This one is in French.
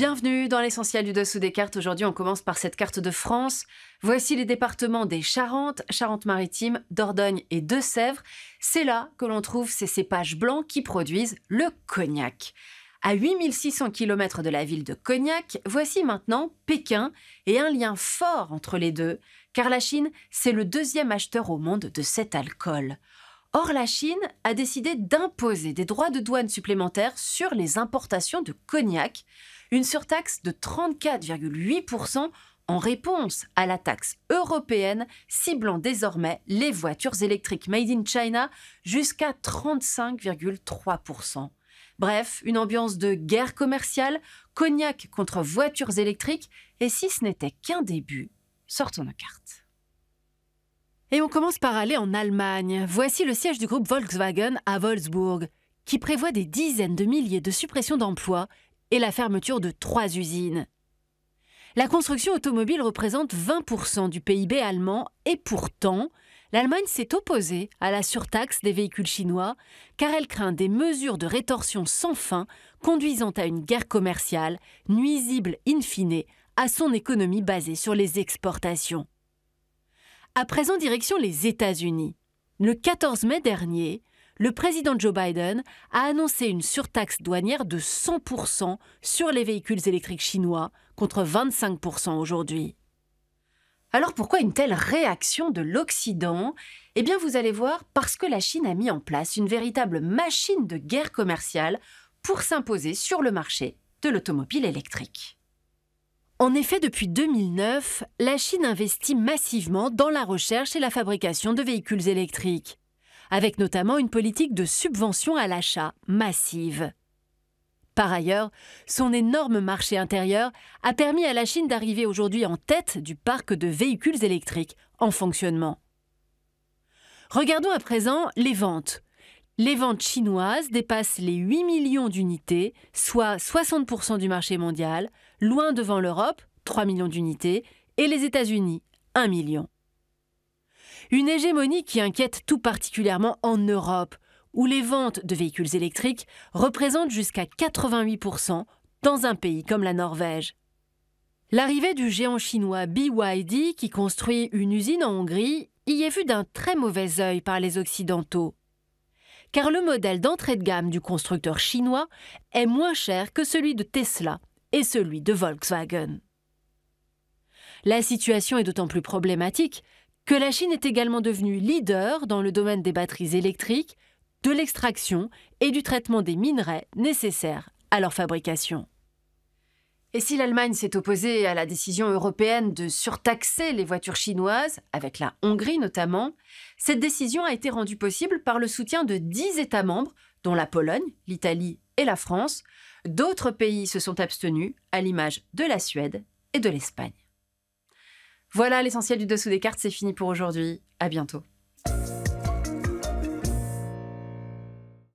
Bienvenue dans l'essentiel du Dessous des Cartes. Aujourd'hui, on commence par cette carte de France. Voici les départements des Charentes, Charentes-Maritimes, Dordogne et Deux-Sèvres. C'est là que l'on trouve ces cépages blancs qui produisent le cognac. À 8600 km de la ville de Cognac, voici maintenant Pékin et un lien fort entre les deux, car la Chine, c'est le deuxième acheteur au monde de cet alcool. Or, la Chine a décidé d'imposer des droits de douane supplémentaires sur les importations de cognac, une surtaxe de 34,8% en réponse à la taxe européenne ciblant désormais les voitures électriques made in China jusqu'à 35,3%. Bref, une ambiance de guerre commerciale, cognac contre voitures électriques, et si ce n'était qu'un début, sortons nos cartes. Et on commence par aller en Allemagne. Voici le siège du groupe Volkswagen à Wolfsburg, qui prévoit des dizaines de milliers de suppressions d'emplois et la fermeture de 3 usines. La construction automobile représente 20% du PIB allemand et pourtant, l'Allemagne s'est opposée à la surtaxe des véhicules chinois car elle craint des mesures de rétorsion sans fin conduisant à une guerre commerciale nuisible in fine à son économie basée sur les exportations. À présent, direction les États-Unis. Le 14 mai dernier, le président Joe Biden a annoncé une surtaxe douanière de 100% sur les véhicules électriques chinois contre 25% aujourd'hui. Alors pourquoi une telle réaction de l'Occident? Eh bien vous allez voir, parce que la Chine a mis en place une véritable machine de guerre commerciale pour s'imposer sur le marché de l'automobile électrique. En effet, depuis 2009, la Chine investit massivement dans la recherche et la fabrication de véhicules électriques, avec notamment une politique de subvention à l'achat massive. Par ailleurs, son énorme marché intérieur a permis à la Chine d'arriver aujourd'hui en tête du parc de véhicules électriques en fonctionnement. Regardons à présent les ventes. Les ventes chinoises dépassent les 8 millions d'unités, soit 60% du marché mondial, loin devant l'Europe, 3 millions d'unités, et les États-Unis, 1 million. Une hégémonie qui inquiète tout particulièrement en Europe, où les ventes de véhicules électriques représentent jusqu'à 88% dans un pays comme la Norvège. L'arrivée du géant chinois BYD, qui construit une usine en Hongrie, y est vue d'un très mauvais œil par les Occidentaux. Car le modèle d'entrée de gamme du constructeur chinois est moins cher que celui de Tesla et celui de Volkswagen. La situation est d'autant plus problématique que la Chine est également devenue leader dans le domaine des batteries électriques, de l'extraction et du traitement des minerais nécessaires à leur fabrication. Et si l'Allemagne s'est opposée à la décision européenne de surtaxer les voitures chinoises, avec la Hongrie notamment, cette décision a été rendue possible par le soutien de 10 États membres, dont la Pologne, l'Italie et la France. D'autres pays se sont abstenus, à l'image de la Suède et de l'Espagne. Voilà, l'essentiel du Dessous des Cartes, c'est fini pour aujourd'hui. À bientôt.